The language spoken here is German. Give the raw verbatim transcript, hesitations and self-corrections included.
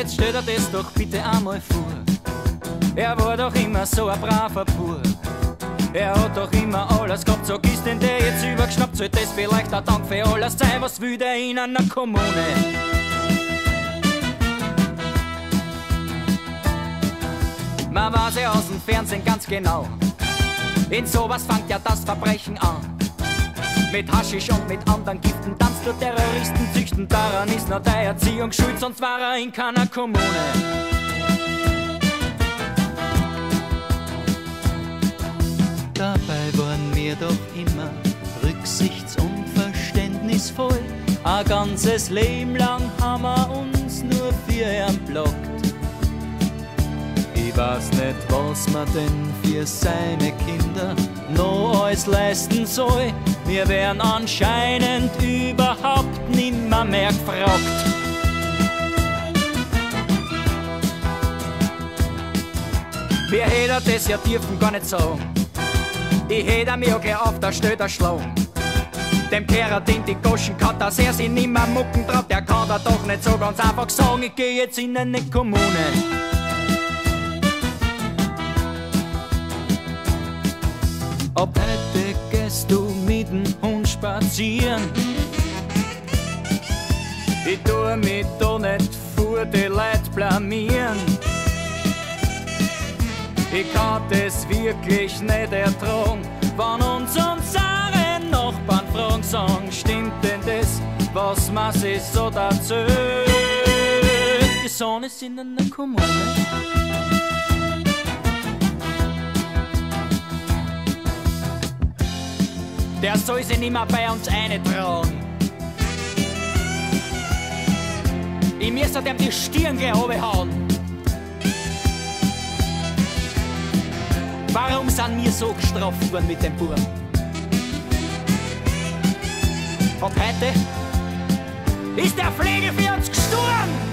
Jetzt stell dir das doch bitte einmal vor. Er war doch immer so ein braver Bub. Er hat doch immer alles gehabt, sag ist denn der jetzt übergeschnappt? Sollte das vielleicht ein Dank für alles sein, was will der in einer Kommune? Man weiß ja aus dem Fernsehen ganz genau, in sowas fängt ja das Verbrechen an. Mit Haschisch und mit anderen Giften tanzt du Terroristen züchten. Daran ist nur deine Erziehung schuld, sonst war er in keiner Kommune. Dabei waren wir doch immer rücksichts- und verständnisvoll. Ein ganzes Leben lang haben wir uns nur für ihn blockt. Ich weiß nicht, was man denn für seine Kinder noch alles leisten soll. Wir werden anscheinend überhaupt nimmer mehr gefragt. Wir hätten das ja dürfen gar nicht sagen. Ich hätte mir auch gleich auf der Stelle schlagen. Dem Kerl in die Goschen kann, dass er sich nimmer mucken traut. Der kann da doch nicht so ganz einfach sagen, ich geh jetzt in eine Kommune. Ob heute gehst du mit dem Hund spazieren? Ich tue mich da nicht vor die Leute blamieren. Ich kann das wirklich nicht ertragen, wenn uns unsere Nachbarn fragen, sagen, stimmt denn das, was man sich so dazu? Die Sonne ist in einer Kommune. Der soll sich nimmer bei uns eintragen. Ich müsste dem die Stirn gleich runterhauen. Warum sind wir so gestraft worden mit dem Bub? Und heute ist der Pflege für uns gestorben!